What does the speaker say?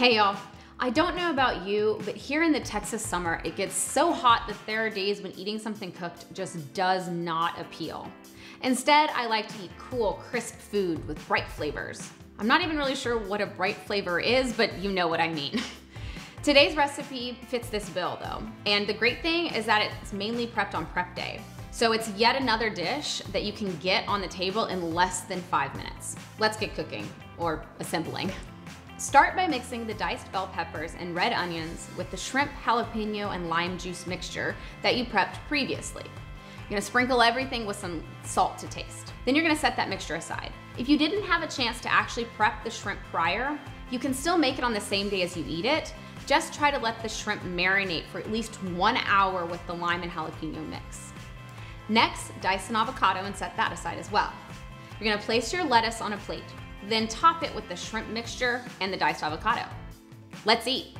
Hey y'all, I don't know about you, but here in the Texas summer, it gets so hot that there are days when eating something cooked just does not appeal. Instead, I like to eat cool, crisp food with bright flavors. I'm not even really sure what a bright flavor is, but you know what I mean. Today's recipe fits this bill though, and the great thing is that it's mainly prepped on prep day. So it's yet another dish that you can get on the table in less than 5 minutes. Let's get cooking, or assembling. Start by mixing the diced bell peppers and red onions with the shrimp, jalapeno, and lime juice mixture that you prepped previously. You're gonna sprinkle everything with some salt to taste. Then you're gonna set that mixture aside. If you didn't have a chance to actually prep the shrimp prior, you can still make it on the same day as you eat it. Just try to let the shrimp marinate for at least 1 hour with the lime and jalapeno mix. Next, dice an avocado and set that aside as well. You're gonna place your lettuce on a plate, then top it with the shrimp mixture and the diced avocado. Let's eat.